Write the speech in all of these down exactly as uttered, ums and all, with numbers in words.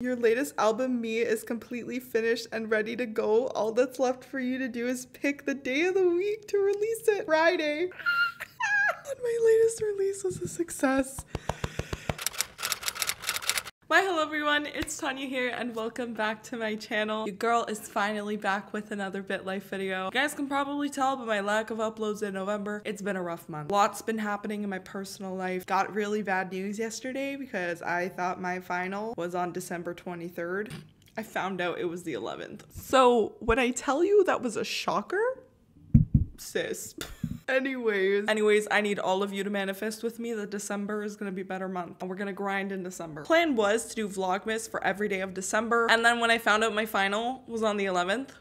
Your latest album, Me, is completely finished and ready to go. All that's left for you to do is pick the day of the week to release it. Friday. And my latest release was a success. Why hello everyone, it's Tanya here and welcome back to my channel. Your girl is finally back with another BitLife video. You guys can probably tell by my lack of uploads in November, it's been a rough month. Lots been happening in my personal life. Got really bad news yesterday because I thought my final was on December twenty-third. I found out it was the eleventh. So when I tell you that was a shocker, sis. Anyways, anyways, I need all of you to manifest with me that December is gonna be a better month and we're gonna grind in December. Plan was to do Vlogmas for every day of December. And then when I found out my final was on the eleventh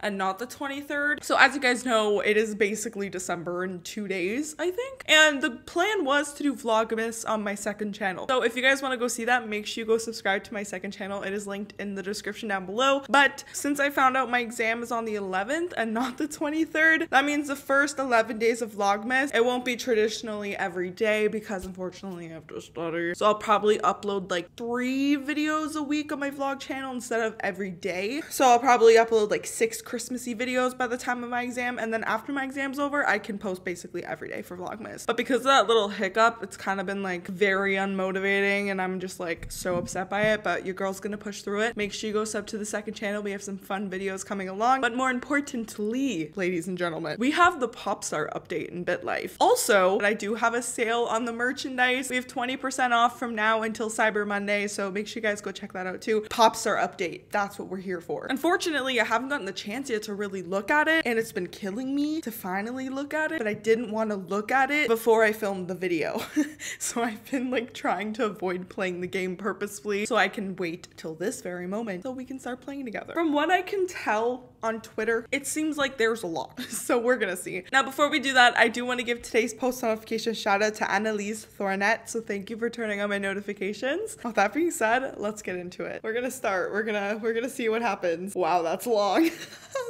and not the twenty-third. So as you guys know, it is basically December in two days, I think. And the plan was to do Vlogmas on my second channel. So if you guys wanna go see that, make sure you go subscribe to my second channel. It is linked in the description down below. But since I found out my exam is on the eleventh and not the twenty-third, that means the first eleven days of Vlogmas, it won't be traditionally every day because unfortunately I have to study. So I'll probably upload like three videos a week on my vlog channel instead of every day. So I'll probably upload like six Christmassy videos by the time of my exam, and then after my exam's over I can post basically every day for Vlogmas. But because of that little hiccup, it's kind of been like very unmotivating and I'm just like so upset by it, but your girl's gonna push through it. Make sure you go sub to the second channel. We have some fun videos coming along, but more importantly, ladies and gentlemen, we have the pop star update in BitLife. Also, I do have a sale on the merchandise. We have twenty percent off from now until Cyber Monday, so make sure you guys go check that out too. Pop star update, that's what we're here for. Unfortunately, I haven't gotten the chance yet to really look at it, and it's been killing me to finally look at it, but I didn't want to look at it before I filmed the video. So I've been like trying to avoid playing the game purposefully so I can wait till this very moment so we can start playing together. From what I can tell on Twitter, it seems like there's a lot, so we're gonna see. Now before we do that, I do want to give today's post notification shout out to Annalise Thornette, so thank you for turning on my notifications. With that being said, let's get into it. We're gonna start, we're gonna we're gonna see what happens. Wow, that's long.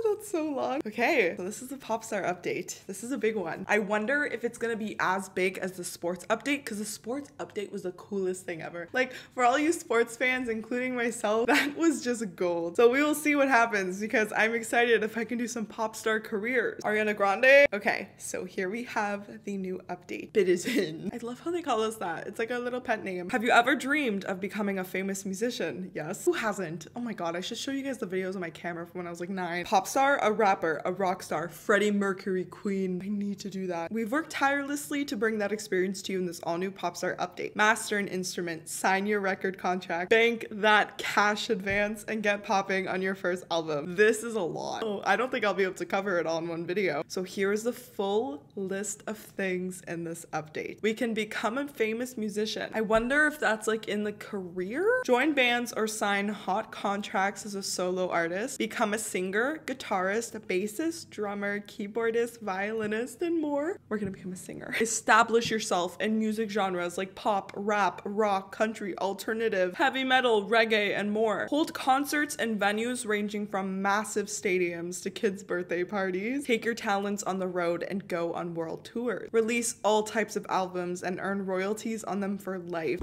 That's so long. Okay, so this is the pop star update. This is a big one. I wonder if it's gonna be as big as the sports update, because the sports update was the coolest thing ever. Like, for all you sports fans, including myself, that was just gold. So we will see what happens, because I'm excited if I can do some pop star careers. Ariana Grande. Okay, so here we have the new update. Bit is in. I love how they call us that. It's like our little pet name. Have you ever dreamed of becoming a famous musician? Yes. Who hasn't? Oh my god, I should show you guys the videos on my camera from when I was like nine. Pop star, a rapper, a rock star, Freddie Mercury, Queen. I need to do that. We've worked tirelessly to bring that experience to you in this all-new pop star update. Master an instrument, sign your record contract, bank that cash advance, and get popping on your first album. This is a lot. Oh, I don't think I'll be able to cover it all in one video. So here is the full list of things in this update. We can become a famous musician. I wonder if that's like in the career? Join bands or sign hot contracts as a solo artist. Become a singer, guitarist, bassist, drummer, keyboardist, violinist, and more. We're gonna become a singer. Establish yourself in music genres like pop, rap, rock, country, alternative, heavy metal, reggae, and more. Hold concerts and venues ranging from massive stadiums to kids' birthday parties. Take your talents on the road and go on world tours. Release all types of albums and earn royalties on them for life.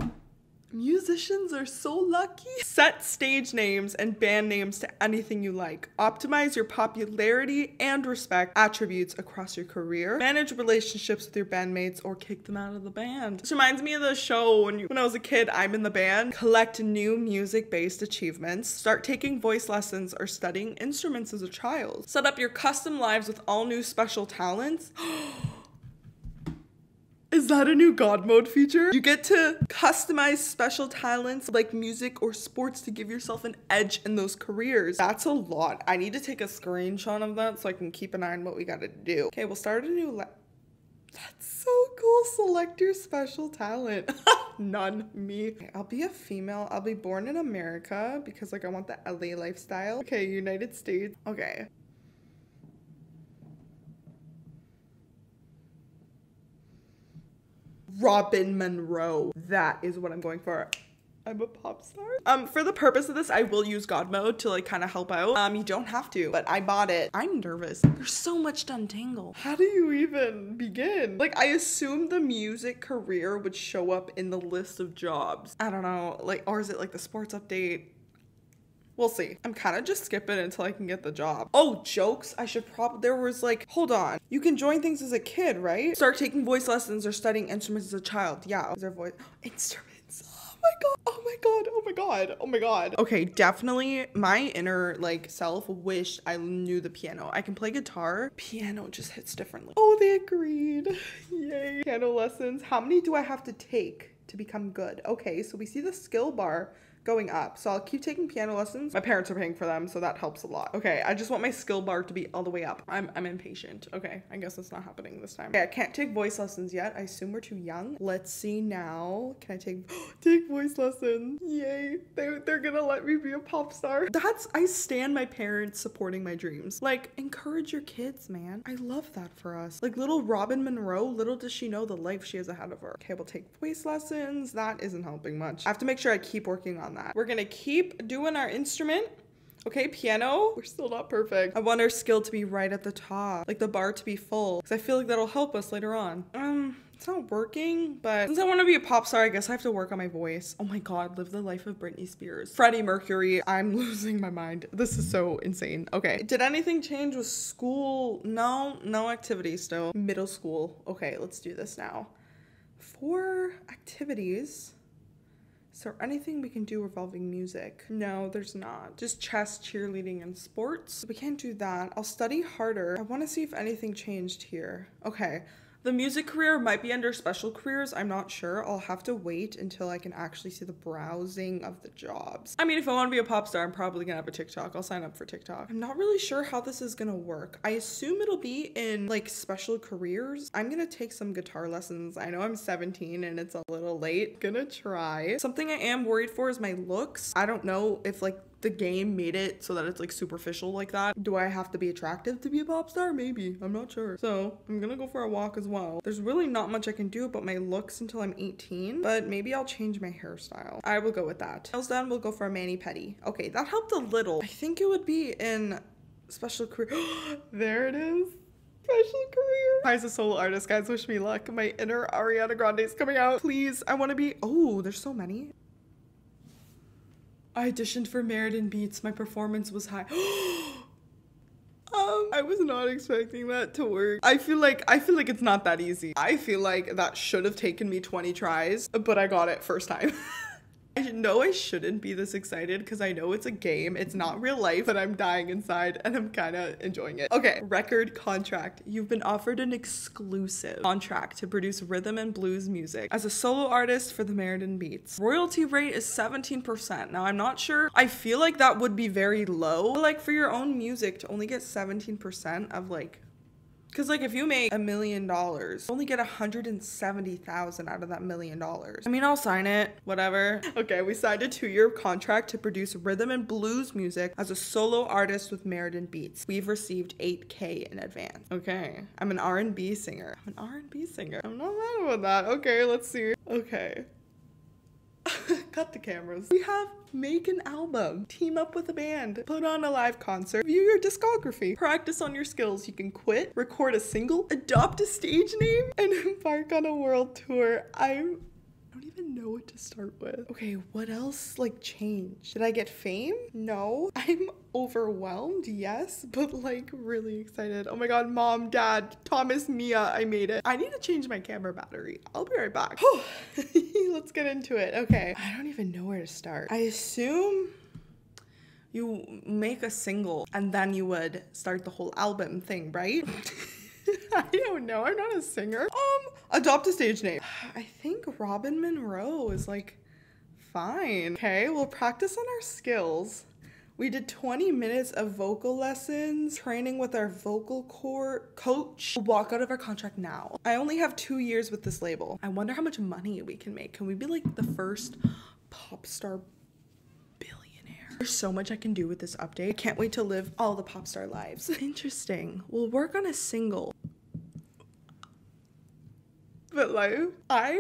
Musicians are so lucky. Set stage names and band names to anything you like. Optimize your popularity and respect attributes across your career. Manage relationships with your bandmates or kick them out of the band. This reminds me of the show when, you, when I was a kid, I'm in the Band. Collect new music-based achievements. Start taking voice lessons or studying instruments as a child. Set up your custom lives with all new special talents. Is that a new God mode feature? You get to customize special talents like music or sports to give yourself an edge in those careers. That's a lot. I need to take a screenshot of that so I can keep an eye on what we gotta do. Okay, we'll start a new le- That's so cool. Select your special talent. None. Me. Okay, I'll be a female. I'll be born in America because like I want the L A lifestyle. Okay, United States. Okay. Robin Monroe. That is what I'm going for. I'm a pop star. Um, for the purpose of this, I will use God mode to like kind of help out. Um, you don't have to, but I bought it. I'm nervous. There's so much to untangle. How do you even begin? Like, I assumed the music career would show up in the list of jobs. I don't know, like, or is it like the sports update? We'll see. I'm kind of just skipping until I can get the job. Oh, jokes. I should probably, there was like, hold on. You can join things as a kid, right? Start taking voice lessons or studying instruments as a child. Yeah, is there voice? Instruments. Oh my God. Oh my God. Oh my God. Oh my God. Okay, definitely my inner like self wished I knew the piano. I can play guitar. Piano just hits differently. Oh, they agreed. Yay. Piano lessons. How many do I have to take to become good? Okay, so we see the skill bar going up. So I'll keep taking piano lessons. My parents are paying for them, so that helps a lot. Okay, I just want my skill bar to be all the way up. I'm, I'm impatient. Okay, I guess that's not happening this time. Okay, I can't take voice lessons yet. I assume we're too young. Let's see now. Can I take, take voice lessons? Yay, they, they're gonna let me be a pop star. That's, I stand my parents supporting my dreams. Like, encourage your kids, man. I love that for us. Like little Robin Monroe, little does she know the life she has ahead of her. Okay, we'll take voice lessons. That isn't helping much. I have to make sure I keep working on that. We're gonna keep doing our instrument. Okay, piano. We're still not perfect. I want our skill to be right at the top, like the bar to be full, because I feel like that'll help us later on. Um, it's not working, but since I want to be a pop star, I guess I have to work on my voice. Oh my God, live the life of Britney Spears. Freddie Mercury. I'm losing my mind. This is so insane. Okay, did anything change with school? No, no activity still. Middle school. Okay, let's do this now. Four activities. Is there anything we can do revolving music? No, there's not. Just chess, cheerleading, and sports. We can't do that. I'll study harder. I want to see if anything changed here. Okay. The music career might be under special careers. I'm not sure. I'll have to wait until I can actually see the browsing of the jobs. I mean, if I want to be a pop star, I'm probably gonna have a TikTok. I'll sign up for TikTok. I'm not really sure how this is gonna work. I assume it'll be in like special careers. I'm gonna take some guitar lessons. I know I'm seventeen and it's a little late. Gonna try. Something I am worried for is my looks. I don't know if like the game made it so that it's like superficial like that. Do I have to be attractive to be a pop star? Maybe, I'm not sure. So I'm gonna go for a walk as well. There's really not much I can do about my looks until I'm eighteen, but maybe I'll change my hairstyle. I will go with that. Nails done, we'll go for a mani-pedi. Okay, that helped a little. I think it would be in special career. There it is. Special career. As a solo artist, guys, wish me luck. My inner Ariana Grande is coming out. Please, I wanna be, oh, there's so many. I auditioned for Meridian Beats. My performance was high. um, I was not expecting that to work. I feel like I feel like it's not that easy. I feel like that should have taken me twenty tries, but I got it first time. I know I shouldn't be this excited because I know it's a game. It's not real life, but I'm dying inside and I'm kind of enjoying it. Okay, record contract. You've been offered an exclusive contract to produce rhythm and blues music as a solo artist for the Meridian Beats. Royalty rate is seventeen percent. Now, I'm not sure. I feel like that would be very low. But, like, for your own music to only get seventeen percent of, like, because like if you make a million dollars, only get one hundred seventy thousand out of that million dollars. I mean, I'll sign it, whatever. Okay, we signed a two-year contract to produce rhythm and blues music as a solo artist with Meridian Beats. We've received eight K in advance. Okay, I'm an R and B singer. I'm an R and B singer. I'm not mad about that. Okay, let's see. Okay. Cut the cameras. We have make an album, team up with a band, put on a live concert, view your discography, practice on your skills. You can quit, record a single, adopt a stage name, and embark on a world tour. I'm I don't even know what to start with. Okay, what else like changed? Did I get fame? No. I'm overwhelmed, yes, but like really excited. Oh my God, mom, dad, Thomas, Mia, I made it. I need to change my camera battery. I'll be right back. Oh, let's get into it. Okay, I don't even know where to start. I assume you make a single and then you would start the whole album thing, right? I don't know. I'm not a singer. Um, adopt a stage name. I think Robin Monroe is like fine. Okay, we'll practice on our skills. We did twenty minutes of vocal lessons, training with our vocal core coach. We'll walk out of our contract now. I only have two years with this label. I wonder how much money we can make. Can we be like the first pop star . There's so much I can do with this update. I can't wait to live all the pop star lives. Interesting. We'll work on a single. But like, I'm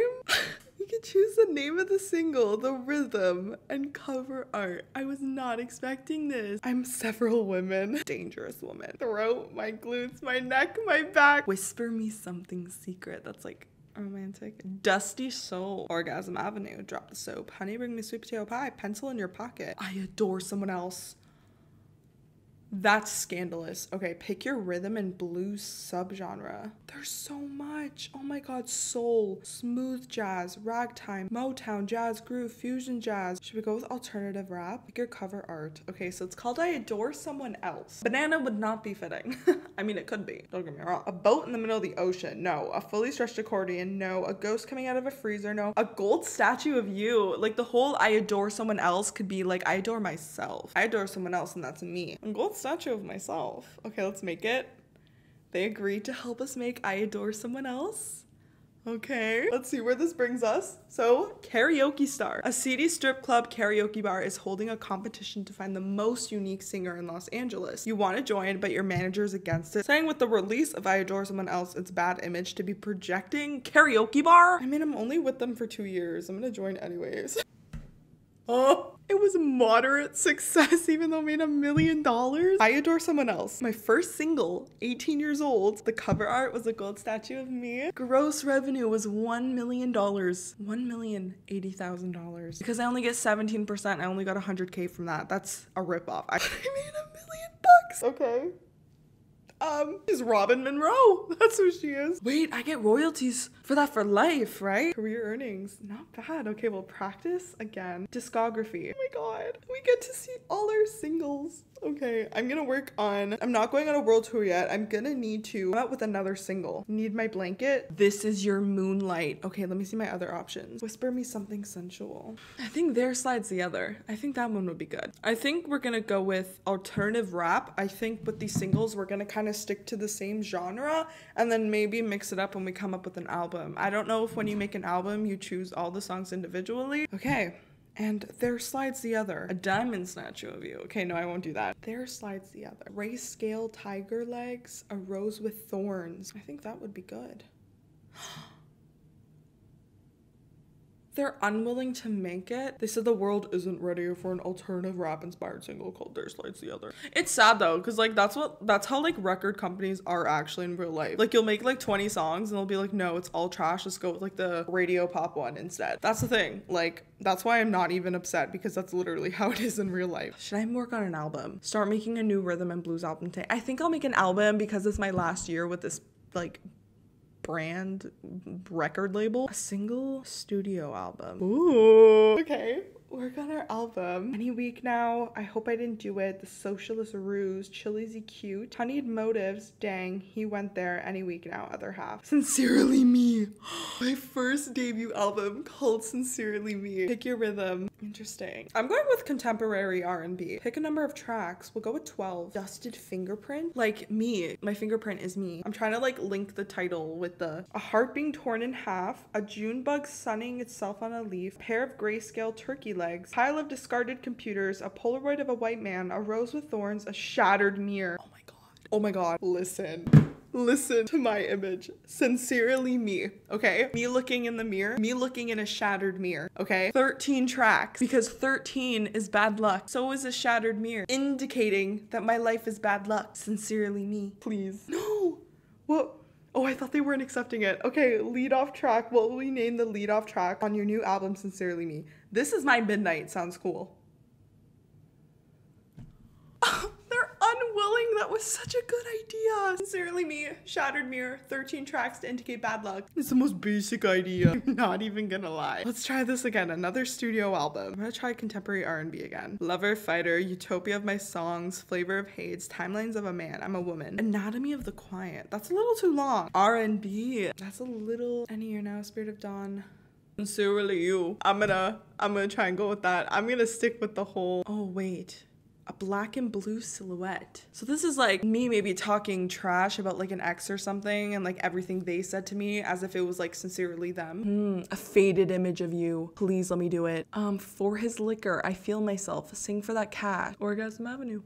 could choose the name of the single, the rhythm, and cover art. I was not expecting this. I'm several women. Dangerous woman. Throat, my glutes, my neck, my back. Whisper me something secret. That's like romantic. Dusty Soul. Orgasm Avenue. Drop the soap. Honey, bring me sweet potato pie. Pencil in your pocket. I adore someone else. That's scandalous. Okay, pick your rhythm and blues subgenre. There's so much. Oh my god, soul, smooth jazz, ragtime, Motown, jazz, groove, fusion jazz. Should we go with alternative rap? Pick your cover art. Okay, so it's called I Adore Someone Else. Banana would not be fitting. I mean, it could be. Don't get me wrong. A boat in the middle of the ocean. No. A fully stretched accordion. No. A ghost coming out of a freezer. No. A gold statue of you. Like the whole I Adore Someone Else could be like I adore myself. I adore someone else and that's me. A gold statue of myself. Okay, let's make it. They agreed to help us make I Adore Someone Else. Okay, let's see where this brings us. So, karaoke star. A seedy strip club karaoke bar is holding a competition to find the most unique singer in Los Angeles. You want to join, but your manager is against it, saying with the release of I Adore Someone Else, it's bad image to be projecting karaoke bar. I mean, I'm only with them for two years. I'm gonna join anyways. Oh, it was moderate success, even though it made a million dollars. I Adore Someone Else. My first single, eighteen years old. The cover art was a gold statue of me. Gross revenue was one million dollars. one million eighty thousand dollars. Because I only get seventeen percent, I only got one hundred K from that. That's a ripoff. I made a million bucks. Okay. Um, is Robin Monroe. That's who she is. Wait, I get royalties for that for life, right? Career earnings. Not bad. Okay, well, practice again. Discography. Oh my god. We get to see all our singles. Okay, I'm gonna work on... I'm not going on a world tour yet. I'm gonna need to come out with another single. Need My Blanket. This Is Your Moonlight. Okay, let me see my other options. Whisper Me Something Sensual. I think there slides the other. I think that one would be good. I think we're gonna go with alternative rap. I think with these singles, we're gonna kind of stick to the same genre and then maybe mix it up when we come up with an album. I don't know if when you make an album, you choose all the songs individually. Okay. And there slides the other. A diamond statue of you. Okay, no, I won't do that. There slides the other. Ray scale tiger legs, a rose with thorns. I think that would be good. They're unwilling to make it. They said the world isn't ready for an alternative rap inspired single called There Slides the Other. It's sad though, because like that's what that's how like record companies are actually in real life. Like you'll make like twenty songs and they'll be like, no, it's all trash. Let's go with like the radio pop one instead. That's the thing. Like that's why I'm not even upset, because that's literally how it is in real life. Should I work on an album? Start making a new rhythm and blues album today. I think I'll make an album because it's my last year with this like brand record label. A single studio album. Ooh. Okay, work on our album. Any week now. I hope I didn't do it. The Socialist Ruse. Chili's E Cute. Honeyed Motives. Dang, he went there. Any week now. Other half. Sincerely Me. My first debut album called Sincerely Me. Pick your rhythm. Interesting. I'm going with contemporary R and B. Pick a number of tracks. We'll go with twelve. Dusted fingerprint. Like me. My fingerprint is me. I'm trying to like link the title with the a heart being torn in half. A June bug sunning itself on a leaf. A pair of grayscale turkey legs. Pile of discarded computers. A Polaroid of a white man. A rose with thorns. A shattered mirror. Oh my god. Oh my god. Listen. Listen to my image. Sincerely Me, okay? Me looking in the mirror, me looking in a shattered mirror, okay? thirteen tracks, because thirteen is bad luck. So is a shattered mirror, indicating that my life is bad luck. Sincerely Me. Please. No! What? Oh, I thought they weren't accepting it. Okay, lead off track. What will we name the lead off track on your new album, Sincerely Me? This Is My Midnight sounds cool. Unwilling, that was such a good idea. Sincerely Me, shattered mirror, thirteen tracks to indicate bad luck. It's the most basic idea. I'm not even gonna lie. Let's try this again, another studio album. I'm gonna try contemporary R and B again. Lover, Fighter, Utopia of My Songs, Flavor of Hades, Timelines of a Man, I'm a Woman, Anatomy of the Quiet. That's a little too long. R and B, that's a little. Any Year Now, Spirit of Dawn. Sincerely You. I'm gonna, I'm gonna try and go with that. I'm gonna stick with the whole, oh wait. A black and blue silhouette. So this is like me maybe talking trash about like an ex or something and like everything they said to me as if it was like sincerely them. Mm, a faded image of you. Please let me do it. Um, for his liquor, I feel myself. Sing for that cat. Orgasm Avenue.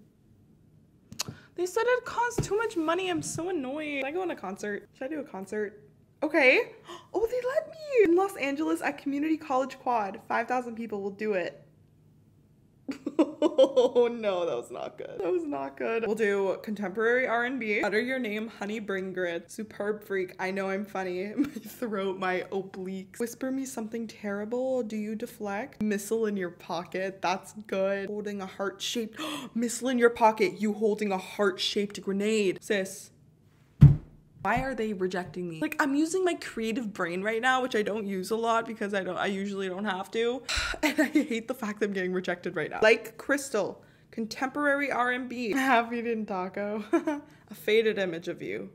They said it cost too much money. I'm so annoyed. Should I go on a concert? Should I do a concert? Okay. Oh, they let me. In Los Angeles at Community College Quad. five thousand people will do it. Oh no, that was not good. That was not good. We'll do contemporary R and B. Utter Your Name, Honey Bring Grit, Superb Freak, I Know I'm Funny, My Throat, My Obliques, Whisper Me Something Terrible, Do You Deflect, Missile in Your Pocket, that's good, Holding a Heart-Shaped, Missile in Your Pocket, You Holding a Heart-Shaped Grenade. Sis, why are they rejecting me? Like, I'm using my creative brain right now, which I don't use a lot because I don't, I usually don't have to. And I hate the fact that I'm getting rejected right now. Like Crystal, contemporary R and B. Happy Didn't Taco, A Faded Image of You.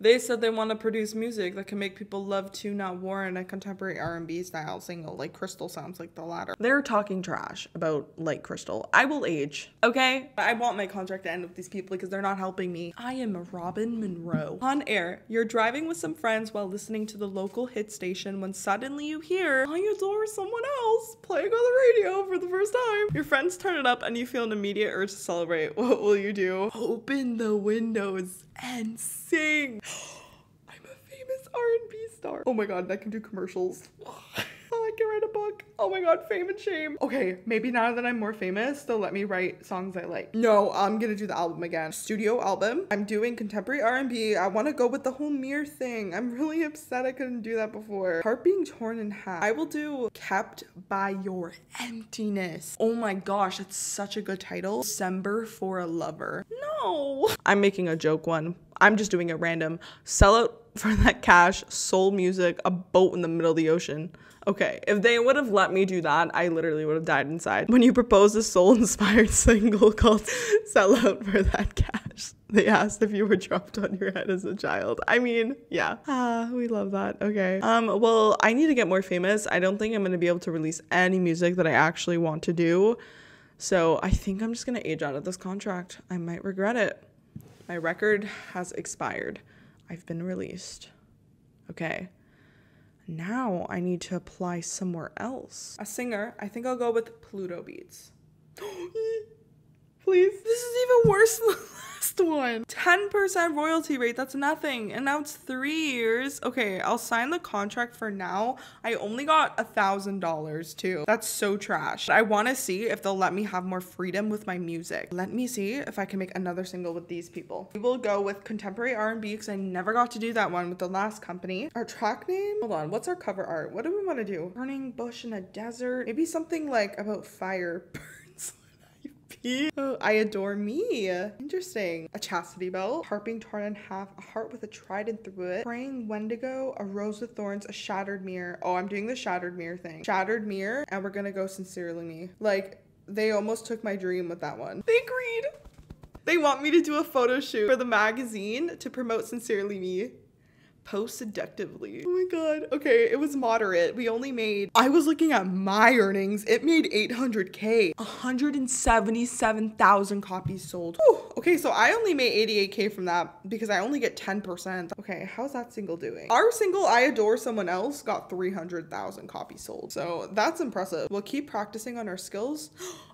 They said they want to produce music that can make people love to, not war, in a contemporary R and B style single. Like Crystal sounds like the latter. They're talking trash about like Crystal. I will age, okay? I want my contract to end with these people because they're not helping me. I am Robin Monroe. On air, you're driving with some friends while listening to the local hit station when suddenly you hear I Adore Someone Else playing on the radio for the first time. Your friends turn it up and you feel an immediate urge to celebrate. What will you do? Open the windows and sing. I'm a famous R and B star. Oh my god, I can do commercials. Oh, I can write a book. Oh my god, fame and shame. Okay, maybe now that I'm more famous, they'll let me write songs I like. No, I'm gonna do the album again. Studio album. I'm doing contemporary R and B. I wanna go with the whole mirror thing. I'm really upset I couldn't do that before. Heart Being Torn in Half. I will do Kept by Your Emptiness. Oh my gosh, that's such a good title. December for a Lover. No. I'm making a joke one. I'm just doing it random. Sell Out for That Cash, Soul Music, A Boat in the Middle of the Ocean. Okay, if they would have let me do that, I literally would have died inside. When you propose a soul-inspired single called Sell Out for That Cash, they asked if you were dropped on your head as a child. I mean, yeah. Ah, we love that. Okay. Um, well, I need to get more famous. I don't think I'm going to be able to release any music that I actually want to do. So I think I'm just going to age out of this contract. I might regret it. My record has expired. I've been released. Okay. Now I need to apply somewhere else. A singer. I think I'll go with Pluto Beats. Please. This is even worse than the last one. ten percent royalty rate. That's nothing. And now it's three years. Okay, I'll sign the contract for now. I only got a thousand dollars too. That's so trash. I want to see if they'll let me have more freedom with my music. Let me see if I can make another single with these people. We will go with contemporary R and B because I never got to do that one with the last company. Our track name? Hold on. What's our cover art? What do we want to do? Burning bush in a desert. Maybe something like about fire. Oh, I Adore Me. Interesting. A chastity belt. Heart Being Torn in Half. A heart with a trident through it. Praying Wendigo. A rose with thorns. A shattered mirror. Oh, I'm doing the shattered mirror thing. Shattered mirror. And we're gonna go Sincerely Me. Like, they almost took my dream with that one. They agreed. They want me to do a photo shoot for the magazine to promote Sincerely Me. Post seductively. Oh my god. Okay, it was moderate. We only made, I was looking at my earnings. It made eight hundred K. one hundred seventy-seven thousand copies sold. Whew. Okay, so I only made eighty-eight K from that because I only get ten percent. Okay, how's that single doing? Our single, I Adore Someone Else, got three hundred thousand copies sold. So that's impressive. We'll keep practicing on our skills.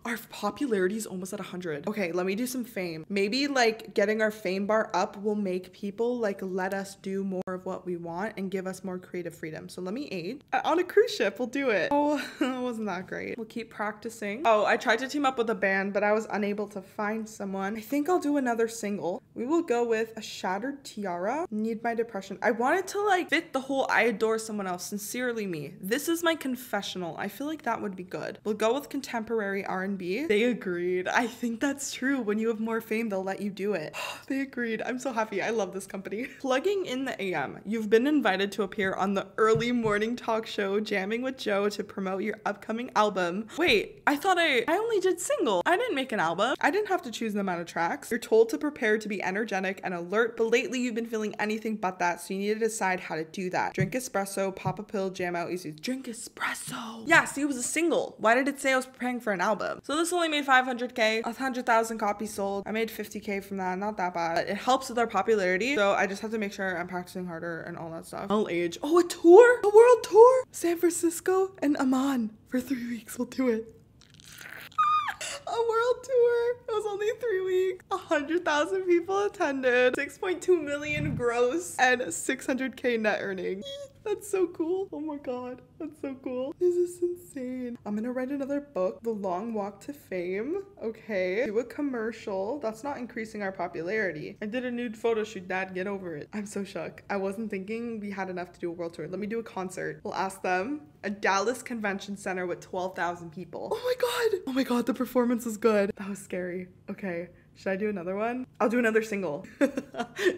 Our popularity is almost at one hundred. Okay, let me do some fame. Maybe like getting our fame bar up will make people like let us do more of what we want and give us more creative freedom. So let me aid. On a cruise ship, we'll do it. Oh, wasn't that great? We'll keep practicing. Oh, I tried to team up with a band, but I was unable to find someone. I think I'll do another single. We will go with A Shattered Tiara, Need My Depression. I wanted to like fit the whole I Adore Someone Else, Sincerely Me. This is my confessional. I feel like that would be good. We'll go with contemporary R and B. They agreed. I think that's true. When you have more fame, they'll let you do it. They agreed. I'm so happy. I love this company. Plugging in the A M. You've been invited to appear on the early morning talk show Jamming with Joe to promote your upcoming album. Wait, I thought I, I only did single. I didn't make an album. I didn't have to choose the amount of tracks. You're told to prepare to be energetic and alert, but lately you've been feeling anything but that, so you need to decide how to do that. Drink espresso, pop a pill, jam out easy. Drink espresso. Yeah, see, it was a single. Why did it say I was preparing for an album? So this only made five hundred K, one hundred thousand copies sold. I made fifty K from that, not that bad. But it helps with our popularity, so I just have to make sure I'm practicing harder and all that stuff. I'll age. Oh, a tour? A world tour? San Francisco and Amman for three weeks. We'll do it. A world tour. It was only three weeks. one hundred thousand people attended, six point two million gross, and six hundred K net earnings. That's so cool. Oh my God, that's so cool. This is insane. I'm gonna write another book, The Long Walk to Fame. Okay, do a commercial. That's not increasing our popularity. I did a nude photo shoot, Dad, get over it. I'm so shook. I wasn't thinking we had enough to do a world tour. Let me do a concert. We'll ask them. A Dallas convention center with twelve thousand people. Oh my God. Oh my God, the performance was good. That was scary. Okay. Should I do another one? I'll do another single.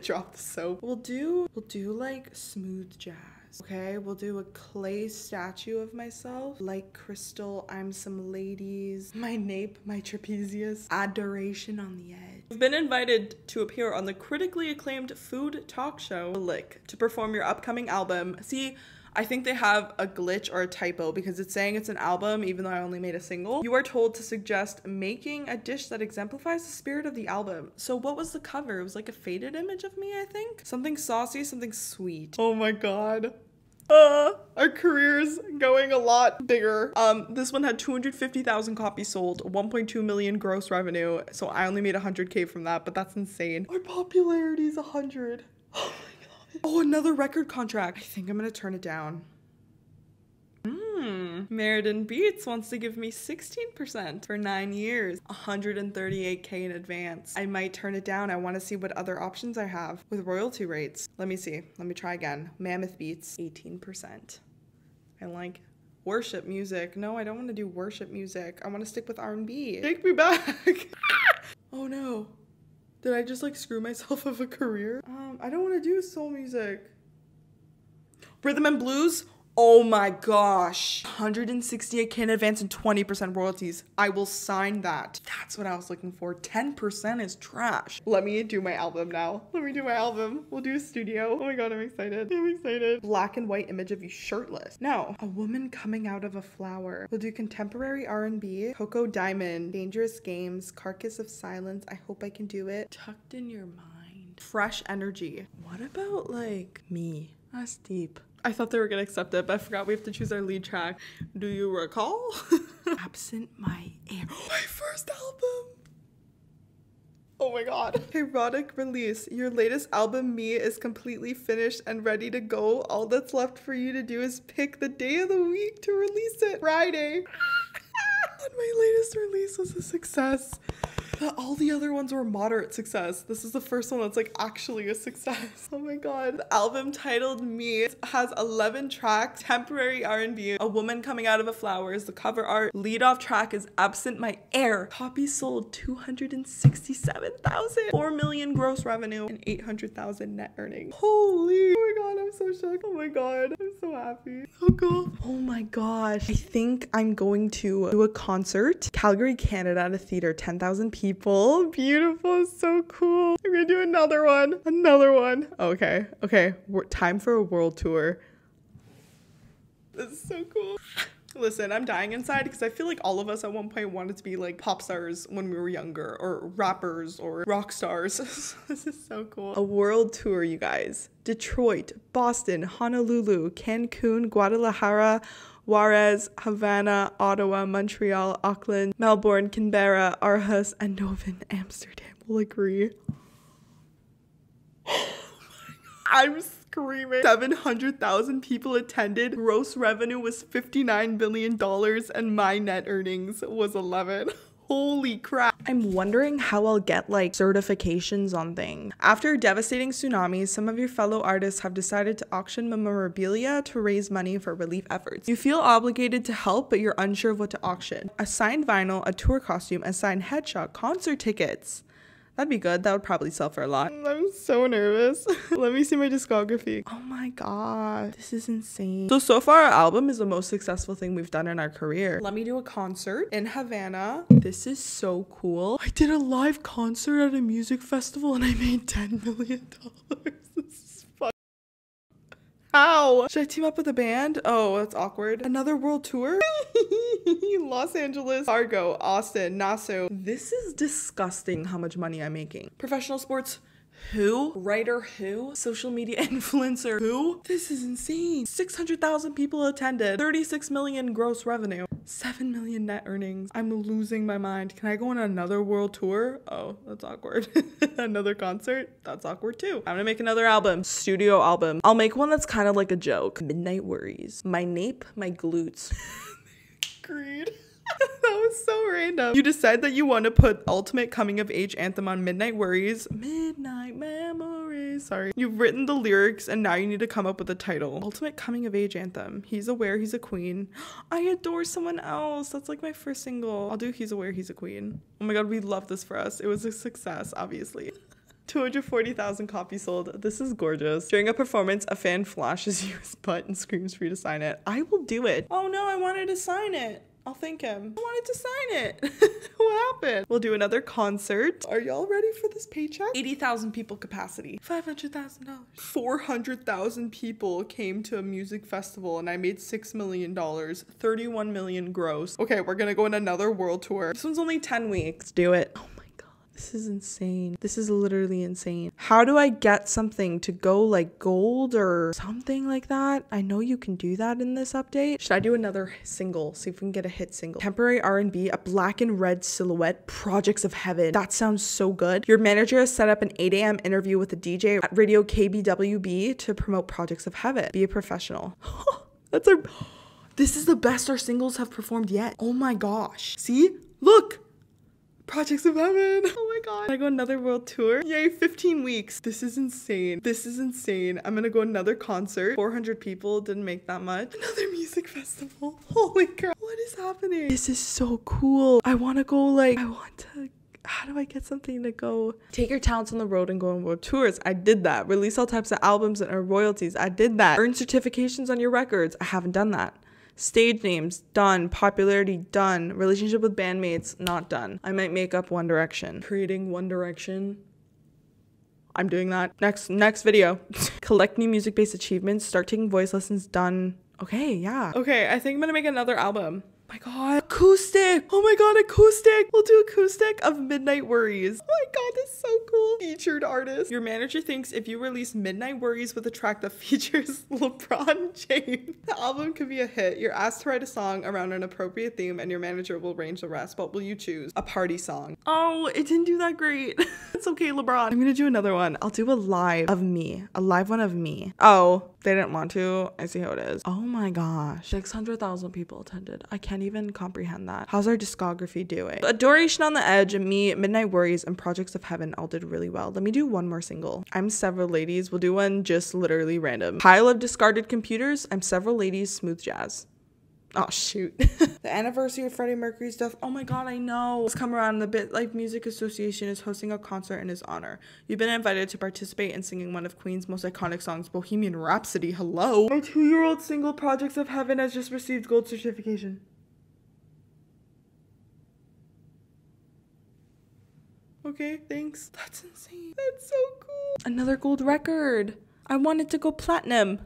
Drop the soap. We'll do, we'll do like smooth jazz. Okay, we'll do a clay statue of myself, like crystal, I'm some ladies, my nape, my trapezius, adoration on the edge. You've been invited to appear on the critically acclaimed food talk show, The Lick, to perform your upcoming album. See, I think they have a glitch or a typo because it's saying it's an album even though I only made a single. You are told to suggest making a dish that exemplifies the spirit of the album. So what was the cover? It was like a faded image of me, I think. Something saucy, something sweet. Oh my God. Uh, our career's going a lot bigger. Um, this one had two hundred fifty thousand copies sold, one point two million gross revenue. So I only made one hundred K from that, but that's insane. Our popularity is one hundred. Oh, another record contract. I think I'm gonna turn it down. Hmm. Meridian Beats wants to give me sixteen percent for nine years, one hundred thirty-eight K in advance. I might turn it down. I want to see what other options I have with royalty rates. Let me see. Let me try again. Mammoth Beats, eighteen percent. I like worship music. No, I don't want to do worship music. I want to stick with R and B. Take me back. Oh no. Did I just like screw myself of a career? Um, I don't want to do soul music. Rhythm and blues? Oh my gosh. one hundred sixty-eight K in advance and twenty percent royalties. I will sign that. That's what I was looking for. ten percent is trash. Let me do my album now. Let me do my album. We'll do a studio. Oh my God, I'm excited. I'm excited. Black and white image of you shirtless. No. A woman coming out of a flower. We'll do contemporary R and B. Coco Diamond. Dangerous Games. Carcass of Silence. I hope I can do it. Tucked in your mind. Fresh energy. What about like me? That's deep. I thought they were gonna accept it, but I forgot we have to choose our lead track. Do you recall? Absent My Air. My first album. Oh my God. Erotic release. Your latest album, Me, is completely finished and ready to go. All that's left for you to do is pick the day of the week to release it. Friday. And my latest release was a success. But all the other ones were moderate success. This is the first one that's like actually a success. Oh my God. The album titled Me has eleven tracks, temporary R and B. A woman coming out of a flower is the cover art. Lead off track is Absent My Air. Copies sold two hundred sixty-seven thousand, four million gross revenue, and eight hundred thousand net earnings. Holy, oh my God, I'm so shocked. Oh my God, I'm so happy. So cool. Oh my gosh. I think I'm going to do a concert, Calgary, Canada at a theater, ten thousand people. People. Beautiful, so cool. I'm gonna do another one, another one. Okay, okay, we're, time for a world tour. This is so cool. Listen, I'm dying inside because I feel like all of us at one point wanted to be like pop stars when we were younger, or rappers or rock stars. This is so cool. A world tour, you guys. Detroit, Boston, Honolulu, Cancun, Guadalajara, Juarez, Havana, Ottawa, Montreal, Auckland, Melbourne, Canberra, Aarhus, Eindhoven, Amsterdam. We'll agree. Oh my God. I'm screaming. seven hundred thousand people attended. Gross revenue was fifty-nine billion dollars and my net earnings was eleven. Holy crap. I'm wondering how I'll get like certifications on things. After a devastating tsunami, some of your fellow artists have decided to auction memorabilia to raise money for relief efforts. You feel obligated to help, but you're unsure of what to auction. A signed vinyl, a tour costume, a signed headshot, concert tickets. That'd be good. That would probably sell for a lot. I'm so nervous. Let me see my discography. Oh my God. This is insane. So, so far our album is the most successful thing we've done in our career. Let me do a concert in Havana. This is so cool. I did a live concert at a music festival and I made ten million dollars. How? Should I team up with a band? Oh, that's awkward. Another world tour? Los Angeles, Fargo, Austin, Nassau. This is disgusting how much money I'm making. Professional sports, who? Writer, who? Social media influencer, who? This is insane. six hundred thousand people attended, thirty-six million gross revenue. seven million net earnings. I'm losing my mind. Can I go on another world tour? Oh, that's awkward. Another concert? That's awkward too. I'm gonna make another album, studio album. I'll make one that's kind of like a joke. Midnight Worries. My nape, my glutes. Greed. That was so random. You decide that you want to put ultimate coming of age anthem on Midnight Worries. Midnight Memories. Sorry. You've written the lyrics and now you need to come up with a title. Ultimate coming of age anthem. He's aware he's a queen. I adore someone else. That's like my first single. I'll do He's Aware He's a Queen. Oh my god, we love this for us. It was a success, obviously. two hundred forty thousand copies sold. This is gorgeous. During a performance, a fan flashes you his butt and screams for you to sign it. I will do it. Oh no, I wanted to sign it. I'll thank him. I wanted to sign it. What happened? We'll do another concert. Are y'all ready for this paycheck? eighty thousand people capacity. five hundred thousand dollars. four hundred thousand people came to a music festival and I made six million dollars. thirty-one million gross. Okay, we're gonna go on another world tour. This one's only ten weeks. Do it. Oh my god, this is insane. This is literally insane. How do I get something to go like gold or something like that? I know you can do that in this update. Should I do another single? See if we can get a hit single. Temporary R and B, a black and red silhouette, Projects of Heaven. That sounds so good. Your manager has set up an eight A M interview with a D J at radio K B W B to promote Projects of Heaven. Be a professional. That's our, this is the best our singles have performed yet. Oh my gosh. See, look. Projects of Heaven. Oh my god. Can I go another world tour? Yay, fifteen weeks. This is insane. This is insane. I'm gonna go another concert. four hundred people, didn't make that much. Another music festival. Holy crap. What is happening? This is so cool. I wanna go like, I want to, how do I get something to go? Take your talents on the road and go on world tours. I did that. Release all types of albums and earn royalties. I did that. Earn certifications on your records. I haven't done that. Stage names, done. Popularity, done. Relationship with bandmates, not done. I might make up One Direction. Creating One Direction. I'm doing that. Next, next video. Collect new music-based achievements. Start taking voice lessons, done. Okay, yeah. Okay, I think I'm gonna make another album. Oh my god. Acoustic. Oh my god, acoustic. We'll do acoustic of Midnight Worries. Oh my god, that's so cool. Featured artist. Your manager thinks if you release Midnight Worries with a track that features LeBron James, the album could be a hit. You're asked to write a song around an appropriate theme and your manager will arrange the rest. What will you choose? A party song. Oh, it didn't do that great. It's okay, LeBron. I'm gonna do another one. I'll do a live of me. A live one of me. Oh, they didn't want to. I see how it is. Oh my gosh. six hundred thousand people attended. I can't even comprehend that. How's our discography doing? Adoration on the Edge, Me, Midnight Worries, and Projects of Heaven all did really well. Let me do one more single. I'm Several Ladies. We'll do one just literally random. Pile of Discarded Computers. I'm Several Ladies, Smooth Jazz. Oh shoot. The anniversary of Freddie Mercury's death. Oh my god, I know. It's come around. The BitLife Music Association is hosting a concert in his honor. You've been invited to participate in singing one of Queen's most iconic songs, Bohemian Rhapsody. Hello. My two-year-old single Projects of Heaven has just received gold certification. Okay, thanks. That's insane. That's so cool. Another gold record. I wanted to go platinum.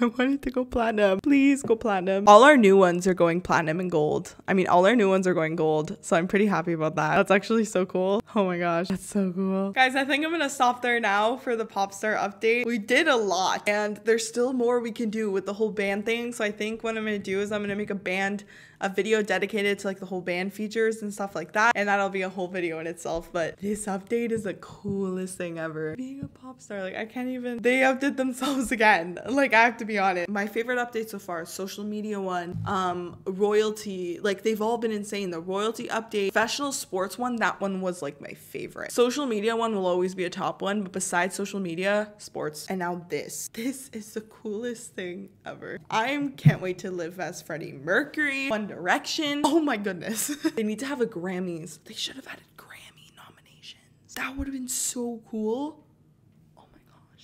I wanted to go platinum. Please go platinum. All our new ones are going platinum and gold. I mean, all our new ones are going gold. So I'm pretty happy about that. That's actually so cool. Oh my gosh. That's so cool. Guys, I think I'm going to stop there now for the pop star update. We did a lot and there's still more we can do with the whole band thing. So I think what I'm going to do is I'm going to make a band, a video dedicated to like the whole band features and stuff like that. And that'll be a whole video in itself. But this update is the coolest thing ever. Being a pop star, like I can't even, they outdid themselves again. Like I have to be on it. My favorite update so far is social media one, um, royalty, like they've all been insane. The royalty update, professional sports one, that one was like my favorite. Social media one will always be a top one, but besides social media, sports, and now this. This is the coolest thing ever. I can't wait to live as Freddie Mercury, One Direction. Oh my goodness. They need to have a Grammys. They should have had a Grammy nominations. That would have been so cool.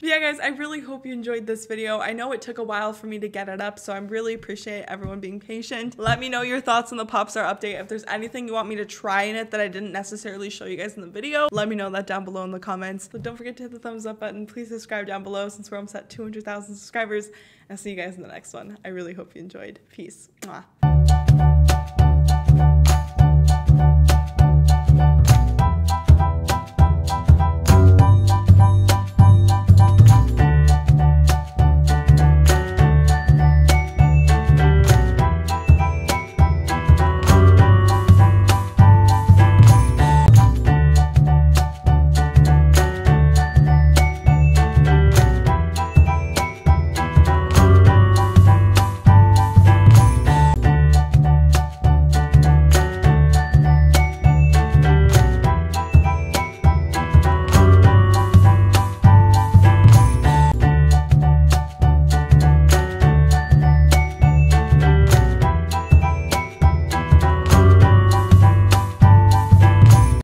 But yeah guys, I really hope you enjoyed this video. I know it took a while for me to get it up, so I really appreciate everyone being patient. Let me know your thoughts on the pop star update. If there's anything you want me to try in it that I didn't necessarily show you guys in the video, let me know that down below in the comments. So don't forget to hit the thumbs up button. Please subscribe down below since we're almost at two hundred thousand subscribers. I'll see you guys in the next one. I really hope you enjoyed. Peace. Mwah.